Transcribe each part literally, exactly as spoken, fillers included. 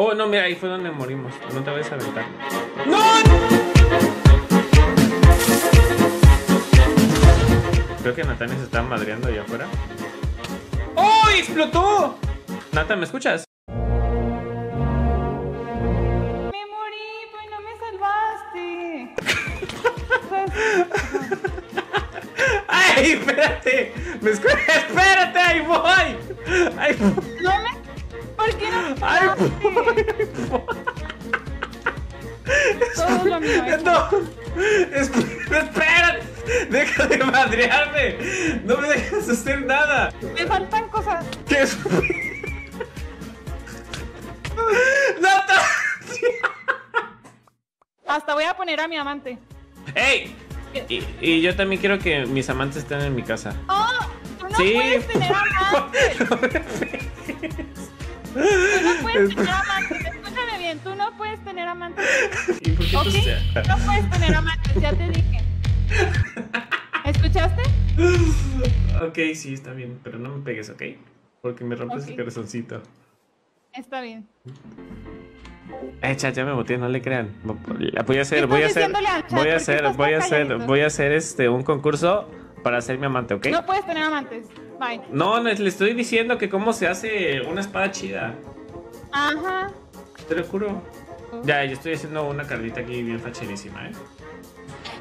Oh, no, mira, ahí fue donde morimos. No te vayas a aventar. ¡No! Creo que Nathan se está madreando allá afuera. ¡Oh, explotó! Nathan, ¿me escuchas? Me morí, pues no me salvaste. ¡Ay, espérate! ¿Me escuchas? ¡Espérate! ¡Ahí voy! ¡Ahí voy! No me... ¿Por qué no? ¡Ay, todo lo mío es... No, espérate, deja de madrearme. No me dejas hacer nada. Me faltan cosas. ¿Qué es? ¡Nata! Hasta voy a poner a mi amante. ¡Ey! Y, y yo también quiero que mis amantes estén en mi casa. ¡Oh! ¡Tú no sí. puedes tener amantes! Tú no puedes tener amantes, escúchame bien, tú no puedes tener amantes. ¿Ok? Tú no puedes tener amantes, ya te dije. ¿Escuchaste? Ok, sí, está bien, pero no me pegues, ¿ok? Porque me rompes okay. el corazoncito. Está bien. Eh, chat, ya me boté, no le crean. Voy a hacer, voy a hacer, voy a hacer, voy a hacer, voy a hacer este, un concurso para hacer mi amante, ¿ok? No puedes tener amantes. Bye. No, le estoy diciendo que cómo se hace una espada chida. Ajá. Te lo juro. Uh. Ya, yo estoy haciendo una carnita aquí bien facherísima, ¿eh?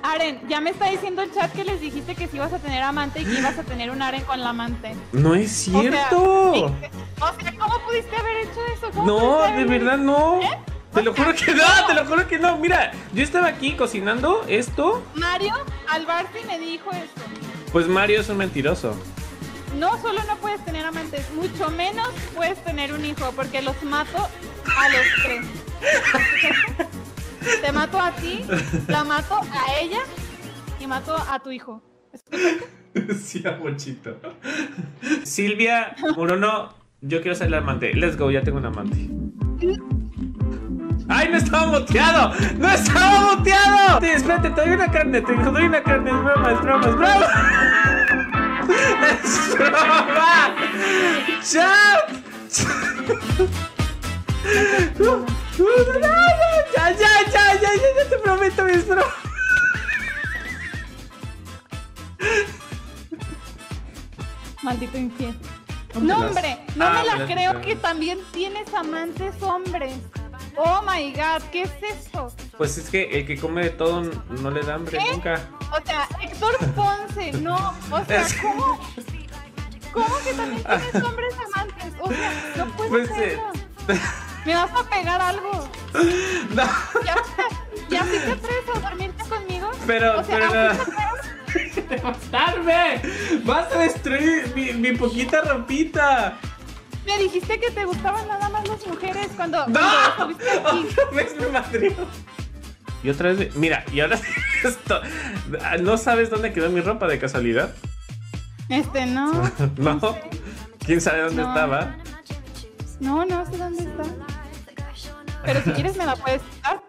Aren, ya me está diciendo el chat que les dijiste que sí ibas a tener amante y que ibas a tener un Aren con la amante. ¡No es cierto! O sea, o sea ¿cómo pudiste haber hecho eso? No, de verdad no. ¿Eh? Te lo juro que no, te lo juro que no. Mira, yo estaba aquí cocinando esto. Mario Alvarte me dijo esto. Pues Mario es un mentiroso. No solo no puedes tener amantes, mucho menos puedes tener un hijo, porque los mato a los tres. Te mato a ti, la mato a ella y mato a tu hijo. Sí, abuelito. Silvia Morono, yo quiero ser la amante. Let's go, ya tengo un amante. ¡Ay, no estaba boteado! ¡No estaba boteado! Espérate, te doy una carne, te doy una carne. Es broma, es broma, es broma. ¡Es broma! ¡Chat! ¡No, no, no, no! ¡Ya, ya, ya, ya, ya, ya te prometo, mis bromas! Maldito infiel. No, hombre, no ah, me la creo las... que también tienes amantes hombres. Oh my god, ¿qué es esto? Pues es que el que come de todo no le da hambre ¿Qué? nunca. O sea, Héctor Ponce, no. O sea, ¿cómo? ¿Cómo que también tienes hombres amantes? O sea, no puedes pues hacerlo. Eh... Me vas a pegar algo. No. ¿Ya, ya sí te atreves a dormirte conmigo? Pero, o sea, pero nada. Te vas a darme. Vas a destruir mi, mi poquita ropita. Me dijiste que te gustaban nada más las mujeres cuando... ¡No! Cuando aquí. Otra vez me madrió. Y otra vez... Me... Mira, y ahora... Esto... ¿No sabes dónde quedó mi ropa de casualidad? Este, no. ¿No? no sé. ¿Quién sabe dónde no. estaba? No, no sé dónde está. Pero si quieres me la puedes dar.